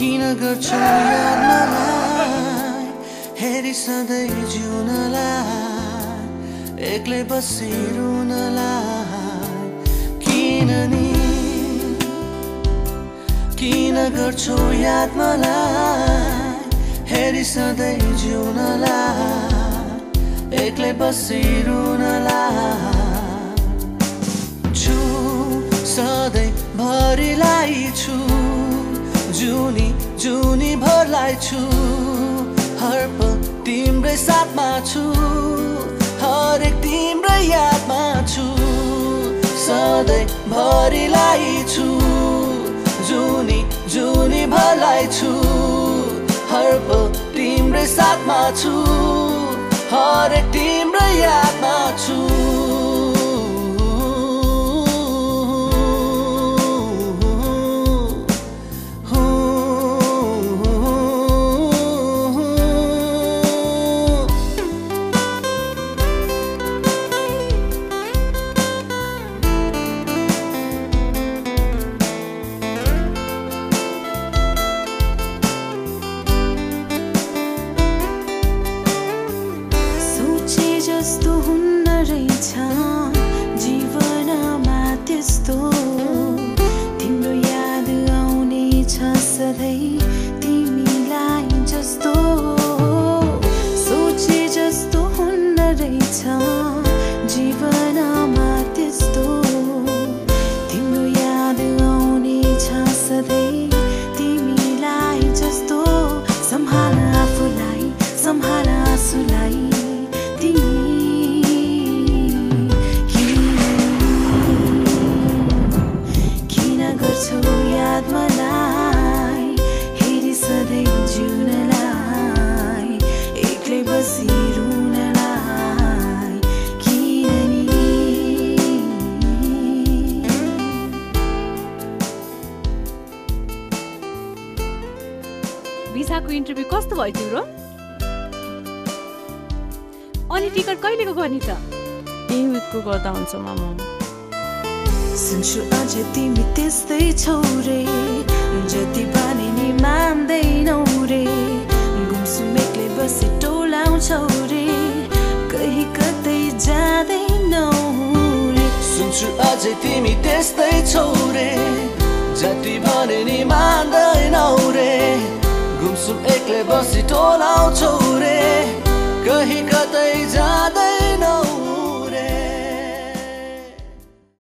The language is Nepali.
किनगर याद मलाई हेरी सधैँ जिउनलाई एक्लै बसिरुनलाई किन गर्छौ याद मलाई हेरी सधैँ जिउनलाई एक्लै बसिरुनलाई छु सधैँ भरिलाई छु जुनी जुनी भरलाई छु हर पल तिम्रै साथमा छु हरेक तिम्रै यादमा छु सधैँ भरिलाई छु जुनी जुनी भरलाई छु हर पल तिम्रै साथमा छु हरेक तिम्रै यादमा छु सुन्छु अझ तिमी त्यस्तै छौ रे जति भने नि मान्दैनौ रे गुमसुमेकले बसी टोलाउँछौ रे कहीँ कतै जाँदैनौ रे सुन्छु अझ तिमी त्यस्तै छौ रे जति भने नि मान्दैनौ रे गुमसुम एक्लै बसी टोलाउँछौ